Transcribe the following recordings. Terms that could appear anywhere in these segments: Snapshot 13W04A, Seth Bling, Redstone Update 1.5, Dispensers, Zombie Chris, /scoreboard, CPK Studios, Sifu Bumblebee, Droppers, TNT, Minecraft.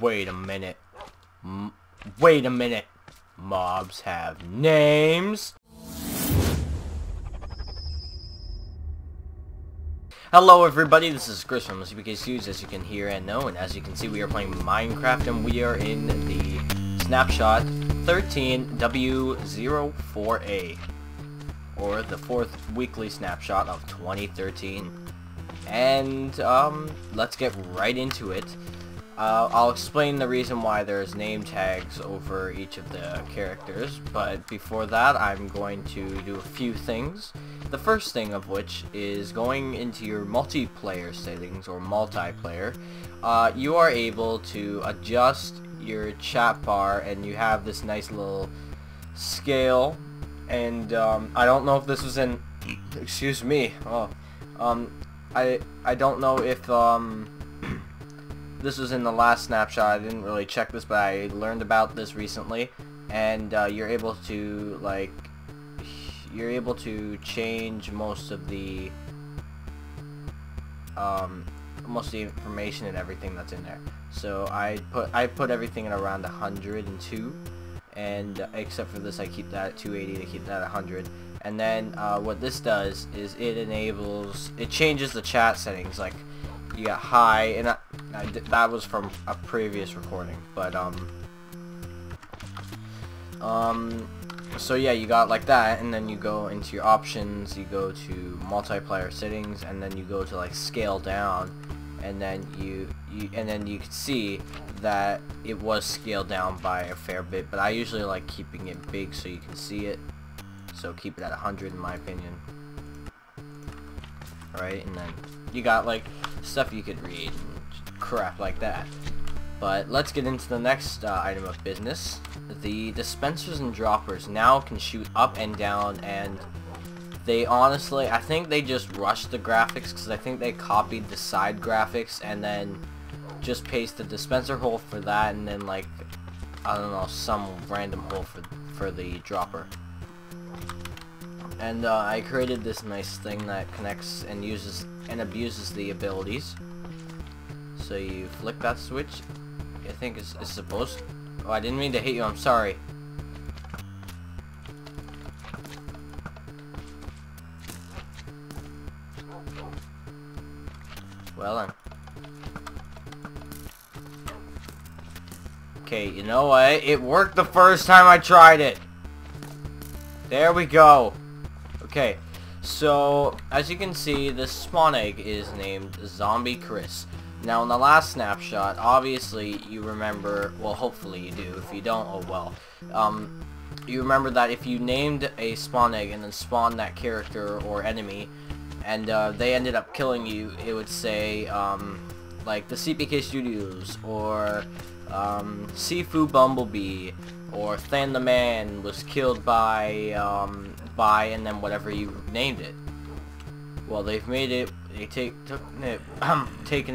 Wait a minute. Wait a minute. Mobs have names. Hello everybody, this is Chris from CPK Studios, as you can hear and know, and as you can see we are playing Minecraft and we are in the Snapshot 13W04A, or the fourth weekly snapshot of 2013. And let's get right into it. I'll explain the reason why there's name tags over each of the characters, but before that I'm going to do a few things. The first thing of which is going into your multiplayer settings, or multiplayer. You are able to adjust your chat bar and you have this nice little scale, and I don't know if this was in, excuse me, I don't know if this was in the last snapshot. I didn't really check this, but I learned about this recently, and you're able to change most of the information and everything that's in there. So I put everything at around 102, and except for this I keep that at 280 to keep that at 100. And then what this does is it changes the chat settings. Like you got high, and that was from a previous recording, but so yeah, you got like that, and then you go into your options, you go to multiplayer settings, and then you go to like scale down, and then you can see that it was scaled down by a fair bit, but I usually like keeping it big so you can see it, so keep it at 100 in my opinion. Right, and then you got like stuff you could read and crap like that. But let's get into the next item of business. The Dispensers and Droppers now can shoot up and down, and they honestly, I think they just rushed the graphics, because I think they copied the side graphics and then just paste the dispenser hole for that, and then like, I don't know, some random hole for the dropper. And I created this nice thing that connects and uses and abuses the abilities. So you flick that switch. I think it's supposed to... Oh, I didn't mean to hit you, I'm sorry. Well then. Okay, you know what? It worked the first time I tried it. There we go. Okay, so as you can see, this spawn egg is named Zombie Chris. Now in the last snapshot, obviously you remember, well hopefully you do, if you don't, oh well. You remember that if you named a spawn egg and then spawned that character or enemy, and they ended up killing you, it would say, like the CPK Studios, or Sifu Bumblebee, or Than the Man was killed by and then whatever you named it. Well, they've made it, they taken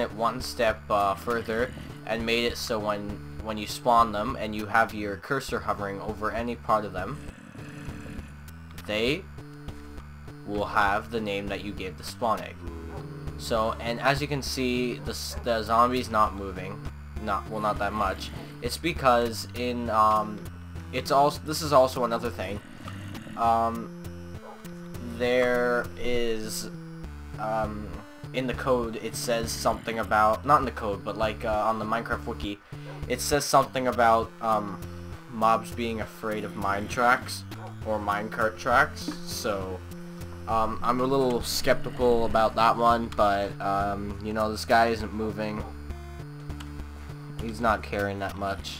it one step further and made it so when you spawn them and you have your cursor hovering over any part of them, they will have the name that you gave the spawn egg. So, and as you can see, the zombie's not moving, not that much. It's because in this is also another thing. There is in the code it says something about, not in the code, but like on the Minecraft wiki, it says something about mobs being afraid of mine tracks or minecart tracks. So I'm a little skeptical about that one, but you know, this guy isn't moving. He's not caring that much.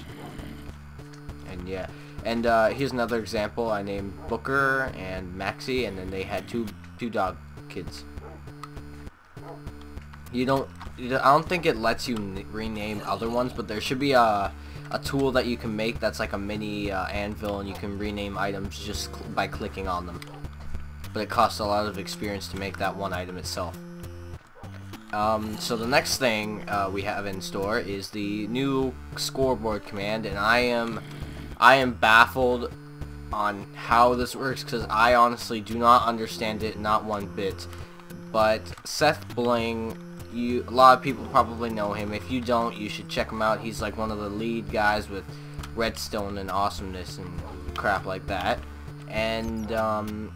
And yeah. And here's another example. I named Booker and Maxie, and then they had two dog kids. I don't think it lets you rename other ones, but there should be a tool that you can make that's like a mini anvil, and you can rename items just by clicking on them. But it costs a lot of experience to make that one item itself. So the next thing we have in store is the new scoreboard command, and I am baffled on how this works, because I honestly do not understand it, not one bit. But Seth Bling a lot of people probably know him. If you don't, you should check him out. He's like one of the lead guys with Redstone and awesomeness and crap like that. And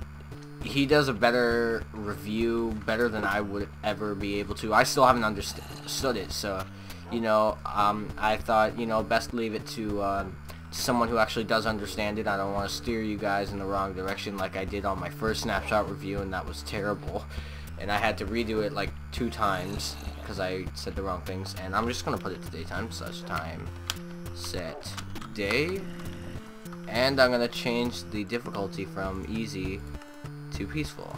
he does a better review, better than I would ever be able to. I still haven't understood it, so you know, I thought, you know, best leave it to someone who actually does understand it. I don't want to steer you guys in the wrong direction like I did on my first Snapshot review, and that was terrible. And I had to redo it like 2 times because I said the wrong things. And I'm just gonna put it to daytime, such time set day. And I'm gonna change the difficulty from easy to peaceful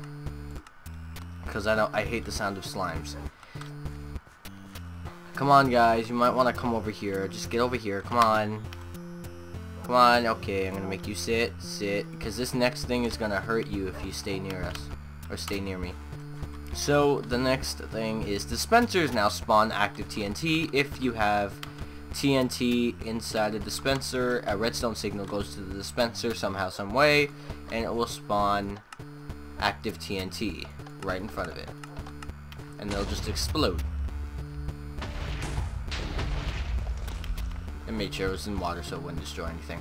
because I hate the sound of slimes. Come on, guys, you might want to come over here. Just get over here. Come on, come on. Okay, I'm gonna make you sit because this next thing is gonna hurt you if you stay near us or stay near me. So the next thing is dispensers now spawn active TNT. If you have TNT inside a dispenser, a redstone signal goes to the dispenser somehow, some way, and it will spawn active TNT right in front of it, and they'll just explode. And made sure it was in water so it wouldn't destroy anything.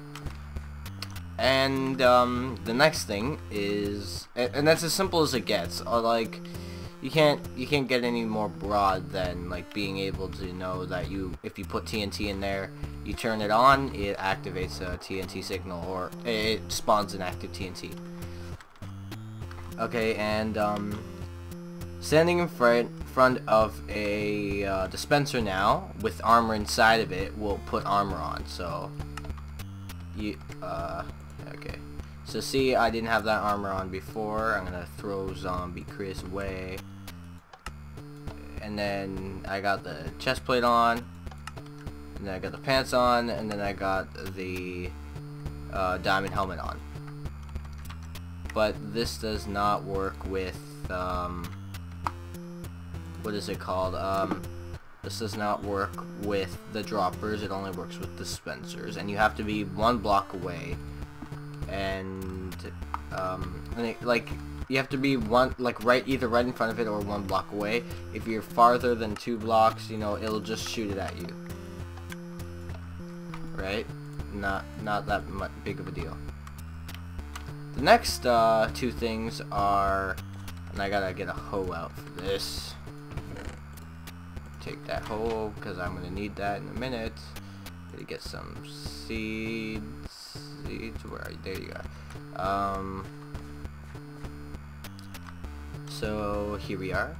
And the next thing is, and that's as simple as it gets. Like, you can't get any more broad than like being able to know that if you put TNT in there, you turn it on, it activates a TNT signal, or it spawns an active TNT. Okay, and standing in front of a dispenser now with armor inside of it will put armor on. So you okay. So see, I didn't have that armor on before. I'm gonna throw Zombie Chris away. And then I got the chest plate on, and then I got the pants on, and then I got the diamond helmet on. But this does not work with what is it called? This does not work with the droppers. It only works with dispensers, and you have to be 1 block away. And like you have to be either right in front of it or 1 block away. If you're farther than 2 blocks, you know, it'll just shoot it at you. Right? Not that much big of a deal. The next 2 things are, and I gotta get a hoe out for this. Take that hoe because I'm gonna need that in a minute. Gotta get some seeds. Where are you? There you go. So here we are.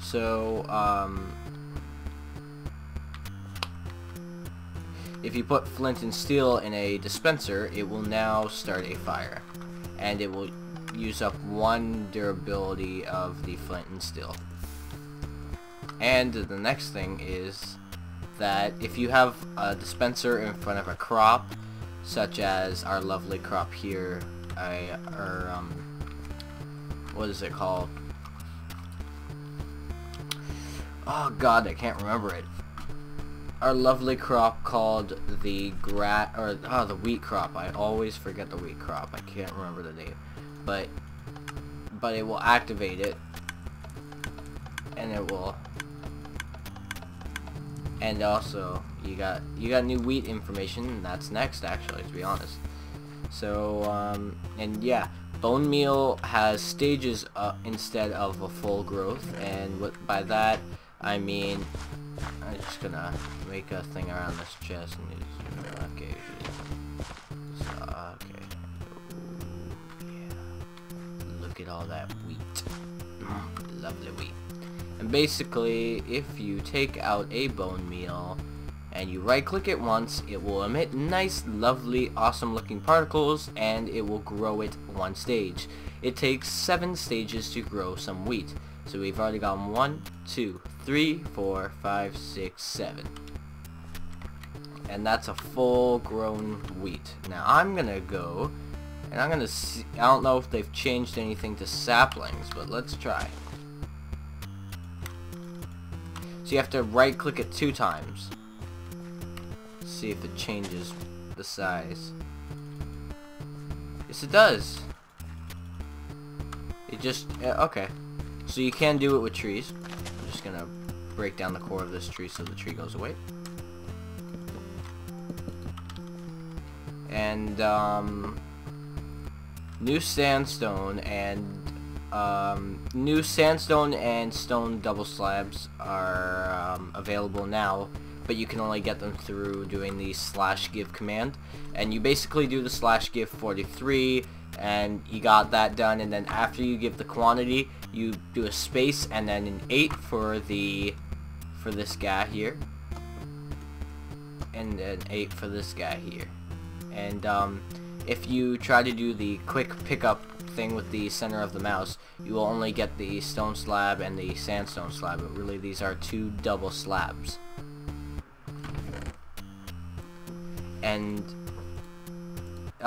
So if you put flint and steel in a dispenser, it will now start a fire, and it will use up 1 durability of the flint and steel. And the next thing is that if you have a dispenser in front of a crop, such as our lovely crop here, what is it called? Oh god, I can't remember it. Our lovely crop called the the wheat crop. I always forget the wheat crop. I can't remember the name, but it will activate it, and it will. And also, you got new wheat information. That's next, actually, to be honest. So, and yeah, bone meal has stages instead of a full growth, and by that I mean I'm just gonna make a thing around this chest and just okay. So, okay. Ooh, yeah. Look at all that wheat. Lovely wheat. And basically, if you take out a bone meal and you right click it once, it will emit nice, lovely, awesome looking particles, and it will grow it 1 stage. It takes 7 stages to grow some wheat. So we've already gotten 1, 2, 3, 4, 5, 6, 7. And that's a full grown wheat. Now I'm gonna go and I'm gonna see, I don't know if they've changed anything to saplings, but let's try. So you have to right click it 2 times. Let's see if it changes the size. Yes, it does. It just okay. So you can do it with trees. gonna break down the core of this tree so the tree goes away. And new sandstone and stone double slabs are available now, but you can only get them through doing the /give command. And you basically do the /give 43 and you got that done, and then after you give the quantity you do a space and then an 8 for this guy here and an 8 for this guy here. And if you try to do the quick pickup thing with the center of the mouse, you will only get the stone slab and the sandstone slab, but really these are two double slabs. And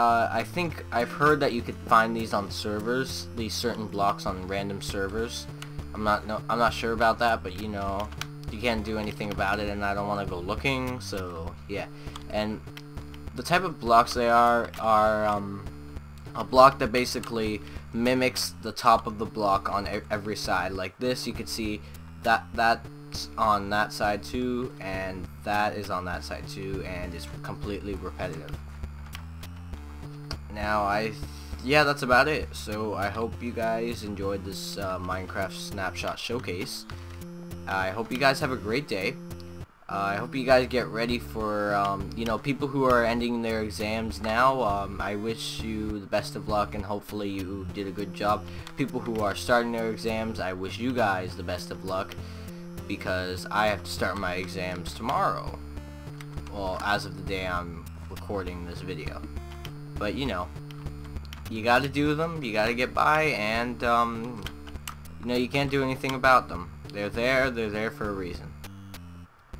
I think I've heard that you could find these on servers, these certain blocks on random servers. I'm not sure about that, but you know, you can't do anything about it, and I don't want to go looking, so yeah. And the type of blocks they are a block that basically mimics the top of the block on every side. Like this, you can see that that's on that side too, and that is on that side too, and it's completely repetitive. Now, yeah, that's about it. So I hope you guys enjoyed this Minecraft Snapshot Showcase. I hope you guys have a great day. I hope you guys get ready for, you know, people who are ending their exams now. I wish you the best of luck, and hopefully you did a good job. People who are starting their exams, I wish you guys the best of luck, because I have to start my exams tomorrow. Well, as of the day I'm recording this video. But, you know, you gotta do them, you gotta get by, and, you know, you can't do anything about them. They're there for a reason.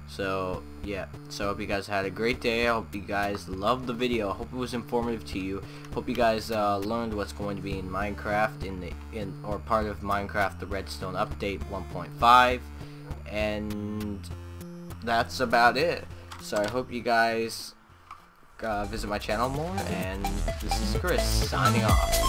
So yeah, so I hope you guys had a great day. I hope you guys loved the video. I hope it was informative to you. Hope you guys learned what's going to be in Minecraft, or part of Minecraft, the Redstone Update 1.5, and that's about it. So I hope you guys visit my channel more. And this is Chris signing off.